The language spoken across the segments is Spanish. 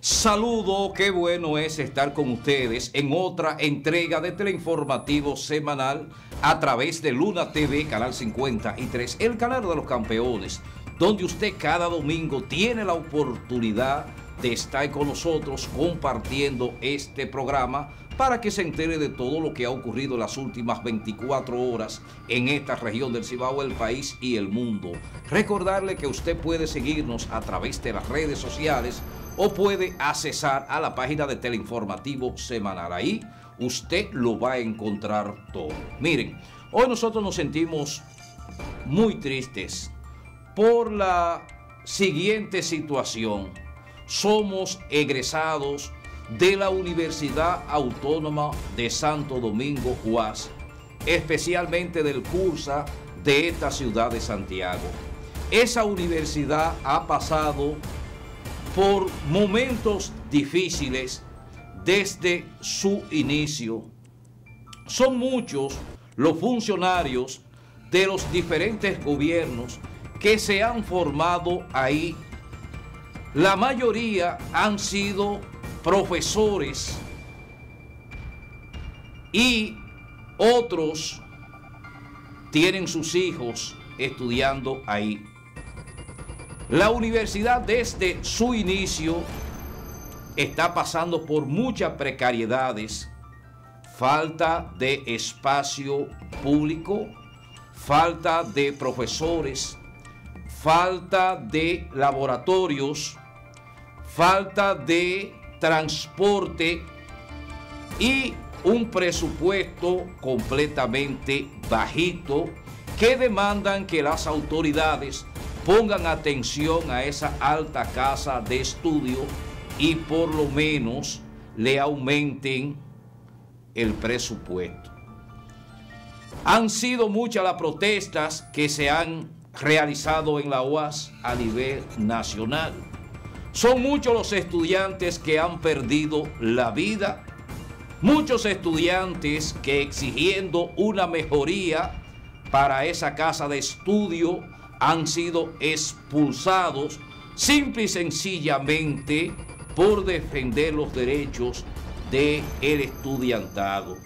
Saludo, qué bueno es estar con ustedes en otra entrega de teleinformativo semanal a través de Luna TV, Canal 53, el canal de los campeones, donde usted cada domingo tiene la oportunidad de estar con nosotros compartiendo este programa para que se entere de todo lo que ha ocurrido en las últimas 24 horas en esta región del Cibao, el país y el mundo. Recordarle que usted puede seguirnos a través de las redes sociales o puede accesar a la página de Teleinformativo Semanal. Ahí usted lo va a encontrar todo. Miren, hoy nosotros nos sentimos muy tristes por la siguiente situación. Somos egresados de la Universidad Autónoma de Santo Domingo, UASD, especialmente del CURSA de esta ciudad de Santiago. Esa universidad ha pasado por momentos difíciles desde su inicio. Son muchos los funcionarios de los diferentes gobiernos que se han formado ahí. La mayoría han sido profesores y otros tienen sus hijos estudiando ahí. La universidad desde su inicio está pasando por muchas precariedades, falta de espacio público, falta de profesores, falta de laboratorios, falta de transporte y un presupuesto completamente bajito que demandan que las autoridades pongan atención a esa alta casa de estudio y por lo menos le aumenten el presupuesto. Han sido muchas las protestas que se han realizado en la UASD a nivel nacional. Son muchos los estudiantes que han perdido la vida, muchos estudiantes que exigiendo una mejoría para esa casa de estudio han sido expulsados simple y sencillamente por defender los derechos del estudiantado.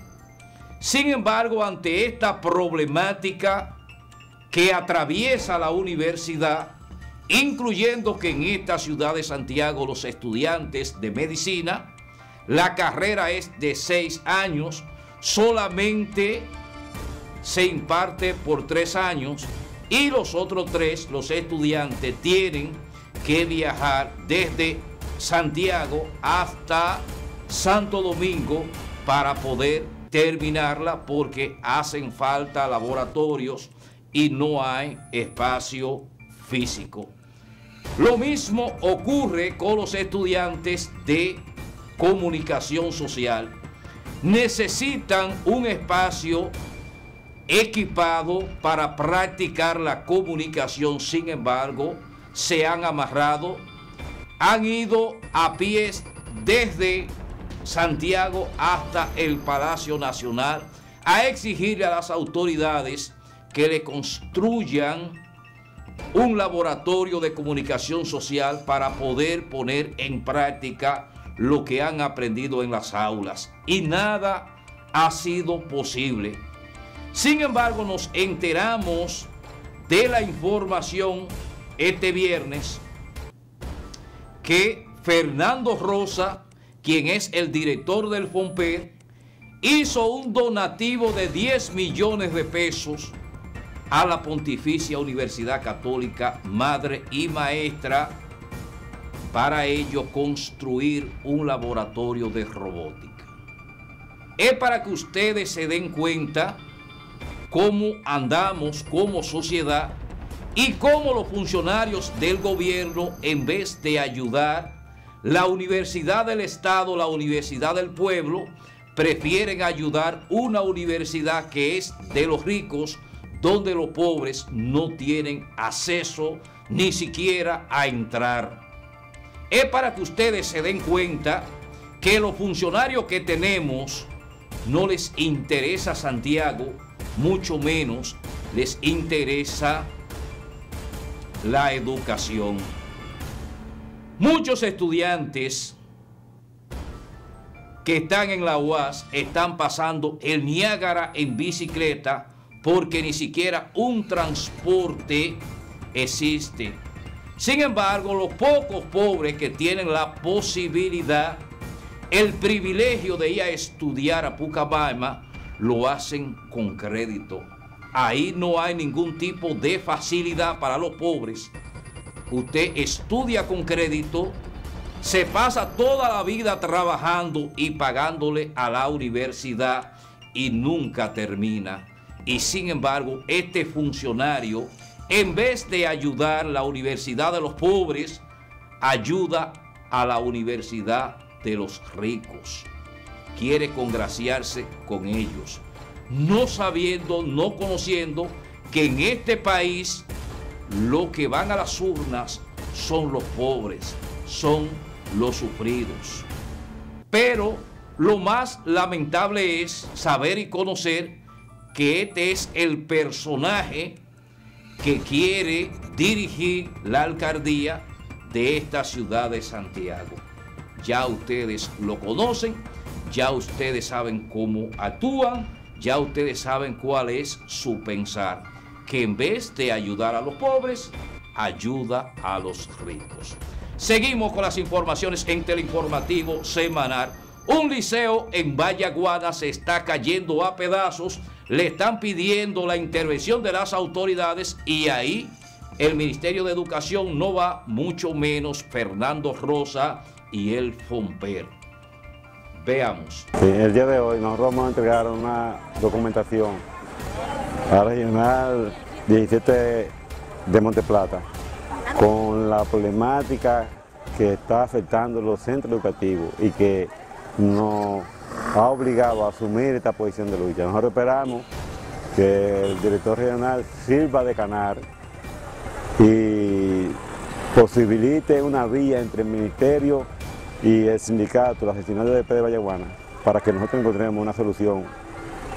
Sin embargo, ante esta problemática que atraviesa la universidad, incluyendo que en esta ciudad de Santiago los estudiantes de medicina, la carrera es de 6 años, solamente se imparte por 3 años y los otros 3, los estudiantes, tienen que viajar desde Santiago hasta Santo Domingo para poder terminarla porque hacen falta laboratorios y no hay espacio físico. Lo mismo ocurre con los estudiantes de comunicación social. Necesitan un espacio equipado para practicar la comunicación. Sin embargo, se han amarrado, han ido a pies desde Santiago hasta el Palacio Nacional a exigirle a las autoridades que le construyan un laboratorio de comunicación social para poder poner en práctica lo que han aprendido en las aulas. Y nada ha sido posible. Sin embargo, nos enteramos de la información este viernes que Fernando Rosa, quien es el director del FONPER, hizo un donativo de 10 millones de pesos a la Pontificia Universidad Católica Madre y Maestra para ello construir un laboratorio de robótica. Es para que ustedes se den cuenta cómo andamos como sociedad y cómo los funcionarios del gobierno, en vez de ayudar, la universidad del Estado, la universidad del pueblo, prefieren ayudar una universidad que es de los ricos, donde los pobres no tienen acceso ni siquiera a entrar. Es para que ustedes se den cuenta que los funcionarios que tenemos no les interesa Santiago, mucho menos les interesa la educación. Muchos estudiantes que están en la UAS están pasando el Niágara en bicicleta porque ni siquiera un transporte existe. Sin embargo, los pocos pobres que tienen la posibilidad, el privilegio de ir a estudiar a Pucamaima, lo hacen con crédito. Ahí no hay ningún tipo de facilidad para los pobres. Usted estudia con crédito, se pasa toda la vida trabajando y pagándole a la universidad y nunca termina. Y sin embargo, este funcionario, en vez de ayudar a la universidad de los pobres, ayuda a la universidad de los ricos. Quiere congraciarse con ellos, no sabiendo, no conociendo que en este país los que van a las urnas son los pobres, son los sufridos. Pero lo más lamentable es saber y conocer que este es el personaje que quiere dirigir la alcaldía de esta ciudad de Santiago. Ya ustedes lo conocen, ya ustedes saben cómo actúan, ya ustedes saben cuál es su pensar, que en vez de ayudar a los pobres, ayuda a los ricos. Seguimos con las informaciones en Teleinformativo Semanal. Un liceo en Vallaguana se está cayendo a pedazos. Le están pidiendo la intervención de las autoridades y ahí el Ministerio de Educación no va, mucho menos Fernando Rosa y el FONPER. Veamos. Sí, el día de hoy nosotros vamos a entregar una documentación a la Regional 17 de Monteplata con la problemática que está afectando los centros educativos y que nos ha obligado a asumir esta posición de lucha. Nosotros esperamos que el director regional sirva de canal y posibilite una vía entre el ministerio y el sindicato, la gestión de ADP de Vallaguana, para que nosotros encontremos una solución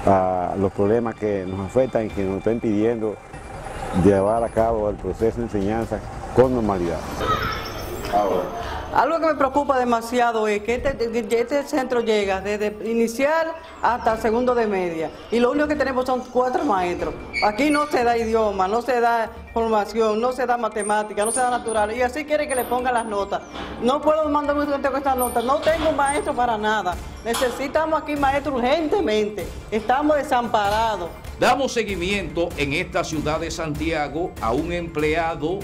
a los problemas que nos afectan y que nos están impidiendo llevar a cabo el proceso de enseñanza con normalidad. Ahora, algo que me preocupa demasiado es que este centro llega desde inicial hasta segundo de media y lo único que tenemos son 4 maestros. Aquí no se da idioma, no se da formación, no se da matemática, no se da natural y así quiere que le pongan las notas. No puedo mandar un estudiante con estas notas, no tengo maestro para nada. Necesitamos aquí maestros urgentemente, estamos desamparados. Damos seguimiento en esta ciudad de Santiago a un empleado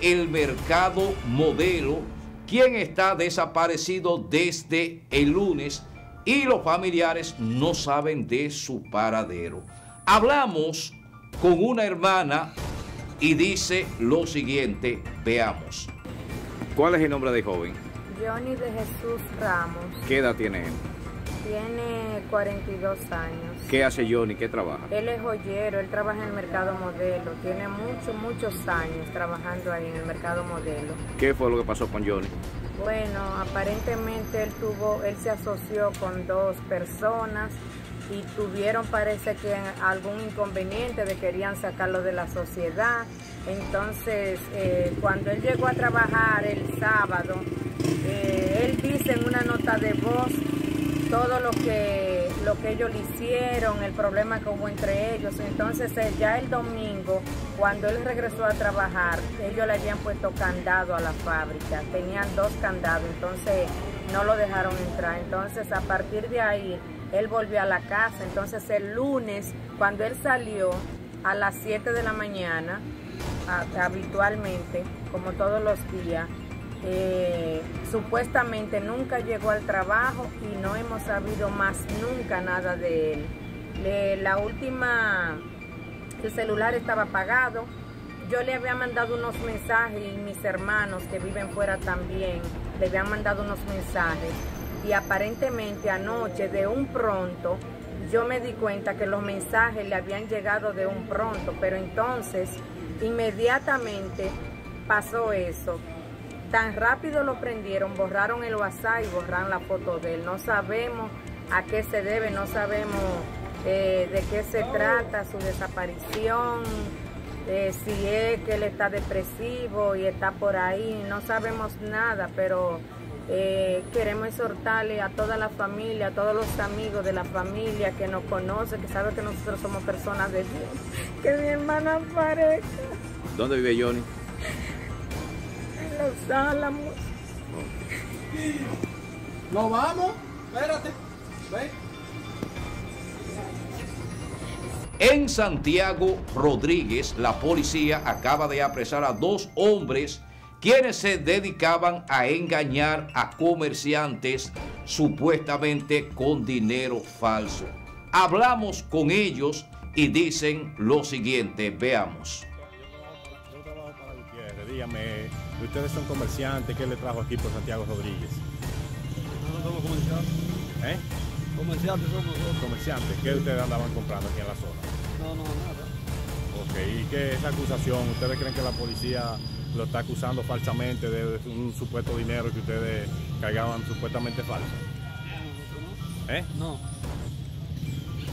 del mercado modelo, quien está desaparecido desde el lunes y los familiares no saben de su paradero. Hablamos con una hermana y dice lo siguiente, veamos. ¿Cuál es el nombre del joven? Johnny de Jesús Ramos. ¿Qué edad tiene él? Tiene 42 años. ¿Qué hace Johnny? ¿Qué trabaja? Él es joyero, él trabaja en el mercado modelo. Tiene muchos años trabajando ahí en el mercado modelo. ¿Qué fue lo que pasó con Johnny? Bueno, aparentemente él se asoció con 2 personas y tuvieron, parece que algún inconveniente de querían sacarlo de la sociedad. Entonces, cuando él llegó a trabajar el sábado, él dice en una nota de voz todo lo que ellos le hicieron, el problema que hubo entre ellos. Entonces ya el domingo, cuando él regresó a trabajar, ellos le habían puesto candado a la fábrica, tenían 2 candados, entonces no lo dejaron entrar. Entonces a partir de ahí, él volvió a la casa. Entonces el lunes, cuando él salió a las 7 de la mañana, habitualmente, como todos los días, supuestamente nunca llegó al trabajo y no hemos sabido más nunca nada de él. El celular estaba apagado. Yo le había mandado unos mensajes y mis hermanos que viven fuera también le habían mandado unos mensajes y aparentemente anoche de un pronto yo me di cuenta que los mensajes le habían llegado de un pronto, pero entonces inmediatamente pasó eso. Tan rápido lo prendieron, borraron el WhatsApp y borraron la foto de él. No sabemos a qué se debe, no sabemos de qué se trata, su desaparición, si es que él está depresivo y está por ahí, no sabemos nada, pero Queremos exhortarle a toda la familia, a todos los amigos de la familia que nos conocen, que saben que nosotros somos personas de Dios, que mi hermana aparezca. ¿Dónde vive Johnny? En Los Álamos. ¿Nos vamos? Espérate. Ven. En Santiago Rodríguez, la policía acaba de apresar a dos hombres quienes se dedicaban a engañar a comerciantes supuestamente con dinero falso. Hablamos con ellos y dicen lo siguiente, veamos. Yo trabajo para Gutiérrez, dígame, ustedes son comerciantes, ¿qué le trajo aquí por Santiago Rodríguez? Nosotros somos comerciantes. ¿Eh? Comerciantes somos nosotros. Comerciantes, ¿qué ustedes andaban comprando aquí en la zona? No, nada. Ok, ¿y qué es la acusación? ¿Ustedes creen que la policía lo está acusando falsamente de un supuesto dinero que ustedes cargaban supuestamente falso? ¿Eh? No.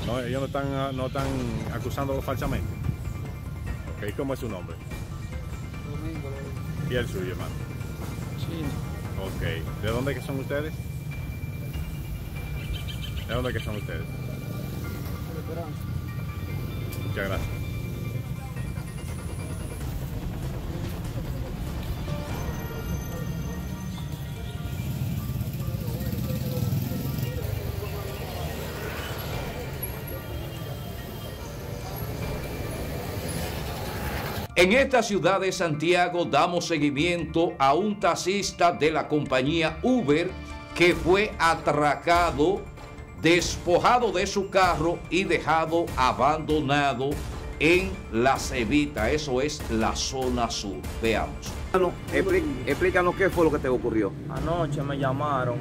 No, ellos no están acusándolo falsamente. Okay, ¿cómo es su nombre? Domingo. ¿Y el suyo, hermano? Chino. Ok. ¿De dónde que son ustedes? ¿De dónde que son ustedes? De Esperanza. Muchas gracias. En esta ciudad de Santiago damos seguimiento a un taxista de la compañía Uber que fue atracado, despojado de su carro y dejado abandonado en La Cevita. Eso es la zona sur. Veamos. Explícanos qué fue lo que te ocurrió. Anoche me llamaron,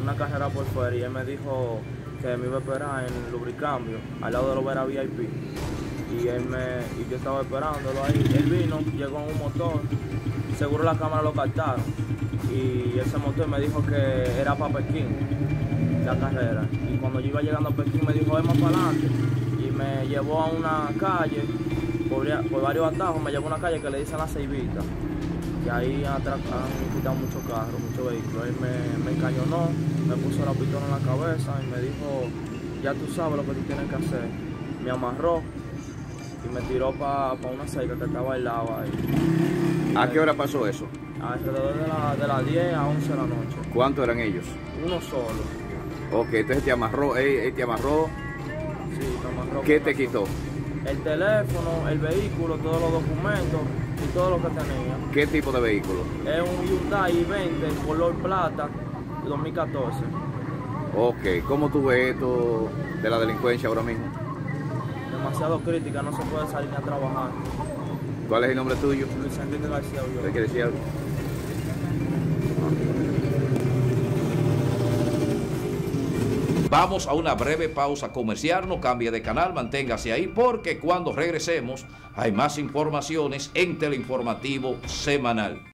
una carrera por fuera, y él me dijo que me iba a esperar en Lubricambio, al lado de la Ubera VIP. Y yo estaba esperándolo ahí. Él vino, llegó en un motor, seguro la cámara lo captaron. Y ese motor me dijo que era para Pekín, la carrera. Y cuando yo iba llegando a Pekín me dijo, vamos para adelante. Y me llevó a una calle, por varios atajos, me llevó a una calle que le dicen La Ceibita. Que ahí han quitado muchos carros, muchos vehículos. Él me encañonó, me puso la pistola en la cabeza y me dijo, ya tú sabes lo que tú tienes que hacer. Me amarró y me tiró para una cerca que estaba al lado ahí. ¿A qué hora pasó eso? Alrededor de las 10 a 11 de la noche. ¿Cuántos eran ellos? Uno solo. Ok, entonces te amarró, él te amarró. Sí, te amarró. ¿Qué te quitó? El teléfono, el vehículo, todos los documentos y todo lo que tenía. ¿Qué tipo de vehículo? Es un Hyundai I-20 color plata 2014. Ok, ¿cómo tú ves esto de la delincuencia ahora mismo? Demasiado crítica, no se puede salir a trabajar. ¿Cuál es el nombre tuyo? Luis Sandín García. ¿Usted quiere decir algo? Vamos a una breve pausa comercial, no cambie de canal, manténgase ahí porque cuando regresemos hay más informaciones en Teleinformativo Semanal.